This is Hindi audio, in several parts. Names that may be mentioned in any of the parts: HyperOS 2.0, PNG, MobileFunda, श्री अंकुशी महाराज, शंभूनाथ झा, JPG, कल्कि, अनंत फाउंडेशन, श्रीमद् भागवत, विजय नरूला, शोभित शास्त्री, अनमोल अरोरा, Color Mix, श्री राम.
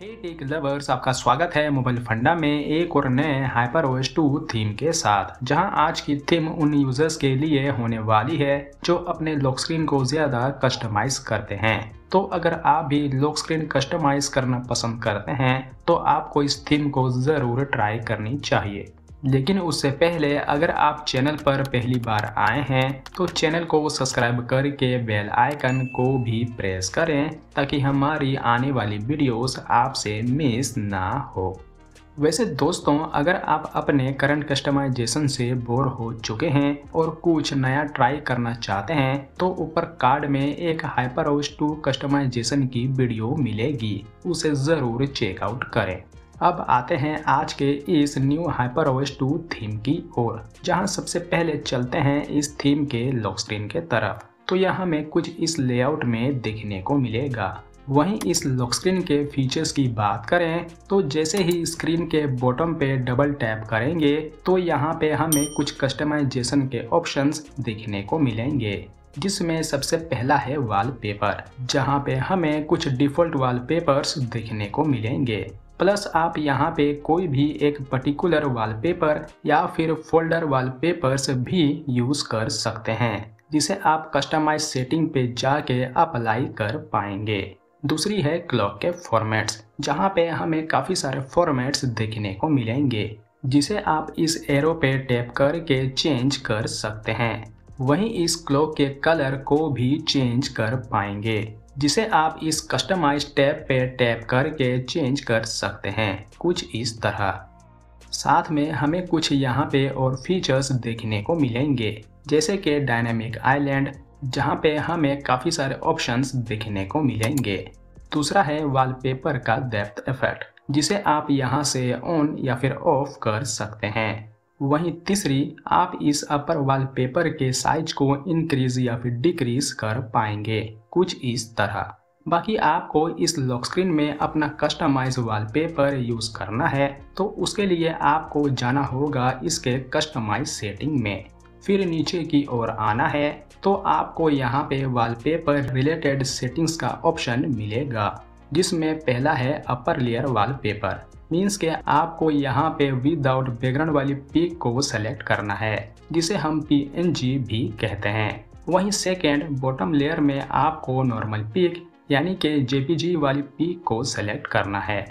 हे टेक लवर्स, आपका स्वागत है मोबाइल फंडा में एक और नए HyperOS 2 थीम के साथ, जहां आज की थीम उन यूजर्स के लिए होने वाली है जो अपने लॉक स्क्रीन को ज़्यादा कस्टमाइज करते हैं। तो अगर आप भी लॉक स्क्रीन कस्टमाइज करना पसंद करते हैं तो आपको इस थीम को ज़रूर ट्राई करनी चाहिए। लेकिन उससे पहले अगर आप चैनल पर पहली बार आए हैं तो चैनल को सब्सक्राइब करके बेल आइकन को भी प्रेस करें ताकि हमारी आने वाली वीडियोस आपसे मिस ना हो। वैसे दोस्तों, अगर आप अपने करंट कस्टमाइजेशन से बोर हो चुके हैं और कुछ नया ट्राई करना चाहते हैं तो ऊपर कार्ड में एक HyperOS 2 कस्टमाइजेशन की वीडियो मिलेगी, उसे ज़रूर चेकआउट करें। अब आते हैं आज के इस न्यू HyperOS 2 थीम की ओर, जहां सबसे पहले चलते हैं इस थीम के लॉक स्क्रीन के तरफ। तो यहां हमें कुछ इस लेआउट में देखने को मिलेगा। वहीं इस लॉक स्क्रीन के फीचर्स की बात करें तो जैसे ही स्क्रीन के बॉटम पे डबल टैप करेंगे तो यहां पे हमें कुछ कस्टमाइजेशन के ऑप्शंस देखने को मिलेंगे, जिसमें सबसे पहला है वॉलपेपर, जहां पे हमें कुछ डिफ़ॉल्ट वॉलपेपर्स देखने को मिलेंगे। प्लस आप यहाँ पे कोई भी एक पर्टिकुलर वॉलपेपर या फिर फोल्डर वॉलपेपर्स भी यूज़ कर सकते हैं, जिसे आप कस्टमाइज सेटिंग पे जाके अप्लाई कर पाएंगे। दूसरी है क्लॉक के फॉर्मेट्स, जहाँ पे हमें काफ़ी सारे फॉर्मेट्स देखने को मिलेंगे, जिसे आप इस एरो पे टैप करके चेंज कर सकते हैं। वहीं इस क्लॉक के कलर को भी चेंज कर पाएंगे, जिसे आप इस कस्टमाइज टैब पे टैप करके चेंज कर सकते हैं, कुछ इस तरह। साथ में हमें कुछ यहाँ पे और फीचर्स देखने को मिलेंगे, जैसे कि डायनामिक आइलैंड, जहाँ पे हमें काफ़ी सारे ऑप्शंस देखने को मिलेंगे। दूसरा है वॉलपेपर का डेप्थ इफेक्ट, जिसे आप यहाँ से ऑन या फिर ऑफ कर सकते हैं। वहीं तीसरी, आप इस अपर वॉलपेपर के साइज को इंक्रीज या फिर डिक्रीज कर पाएंगे, कुछ इस तरह। बाकी आपको इस लॉक स्क्रीन में अपना कस्टमाइज वॉलपेपर यूज़ करना है तो उसके लिए आपको जाना होगा इसके कस्टमाइज सेटिंग में, फिर नीचे की ओर आना है तो आपको यहाँ पे वॉलपेपर रिलेटेड सेटिंग्स का ऑप्शन मिलेगा, जिसमें पहला है अपर लेयर वॉलपेपर। मीन्स के आपको यहाँ पे विदाउट बैकग्राउंड वाली पिक को सेलेक्ट करना है, जिसे हम PNG भी कहते हैं। वहीं सेकेंड बॉटम लेयर में आपको नॉर्मल पिक यानी कि JPG वाली पिक को सेलेक्ट करना है।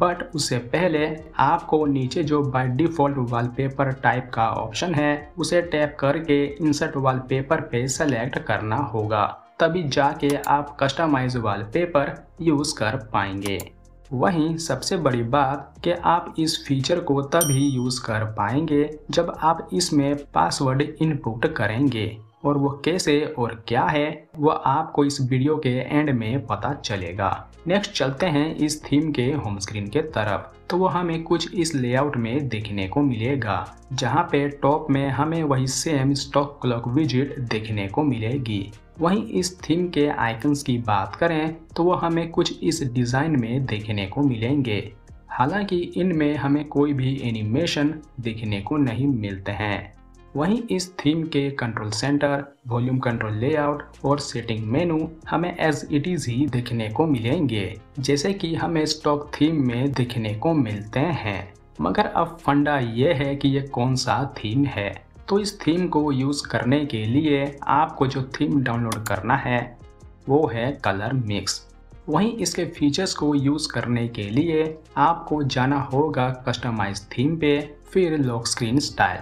बट उससे पहले आपको नीचे जो बाय डिफ़ॉल्ट वॉलपेपर टाइप का ऑप्शन है उसे टैप करके इंसर्ट वॉलपेपर पे सेलेक्ट करना होगा, तभी जाके आप कस्टमाइज वॉलपेपर यूज़ कर पाएंगे। वहीं सबसे बड़ी बात कि आप इस फीचर को तभी यूज़ कर पाएंगे जब आप इसमें पासवर्ड इनपुट करेंगे, और वो कैसे और क्या है वो आपको इस वीडियो के एंड में पता चलेगा। नेक्स्ट चलते हैं इस थीम के होम स्क्रीन के तरफ, तो वो हमें कुछ इस लेआउट में देखने को मिलेगा, जहाँ पे टॉप में हमें वही सेम स्टॉक क्लॉक विजिट देखने को मिलेगी। वहीं इस थीम के आइकन्स की बात करें तो वो हमें कुछ इस डिज़ाइन में देखने को मिलेंगे। हालांकि इनमें हमें कोई भी एनिमेशन देखने को नहीं मिलते हैं। वहीं इस थीम के control centre, volume control layout और सेटिंग मेनू हमें एज इट इज़ ही देखने को मिलेंगे, जैसे कि हमें स्टॉक थीम में देखने को मिलते हैं। मगर अब फंडा ये है कि ये कौन सा थीम है, तो इस थीम को यूज़ करने के लिए आपको जो थीम डाउनलोड करना है वो है कलर मिक्स। वहीं इसके फीचर्स को यूज़ करने के लिए आपको जाना होगा कस्टमाइज थीम पे, फिर लॉक स्क्रीन स्टाइल,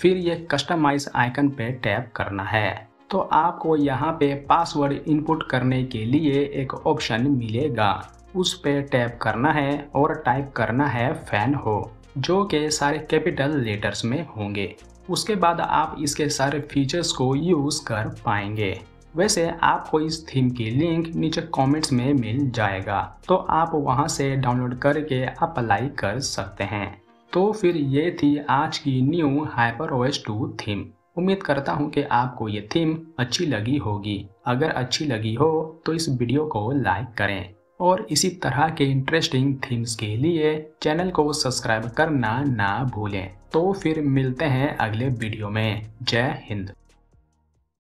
फिर ये कस्टमाइज आइकन पे टैप करना है। तो आपको यहाँ पे पासवर्ड इनपुट करने के लिए एक ऑप्शन मिलेगा, उस पे टैप करना है और टाइप करना है फैन हो, जो कि सारे कैपिटल लेटर्स में होंगे। उसके बाद आप इसके सारे फीचर्स को यूज़ कर पाएंगे। वैसे आपको इस थीम की लिंक नीचे कमेंट्स में मिल जाएगा, तो आप वहां से डाउनलोड करके अप्लाई कर सकते हैं। तो फिर ये थी आज की न्यू HyperOS 2 थीम। उम्मीद करता हूं कि आपको ये थीम अच्छी लगी होगी। अगर अच्छी लगी हो तो इस वीडियो को लाइक करें और इसी तरह के इंटरेस्टिंग थीम्स के लिए चैनल को सब्सक्राइब करना ना भूलें। तो फिर मिलते हैं अगले वीडियो में। जय हिंद।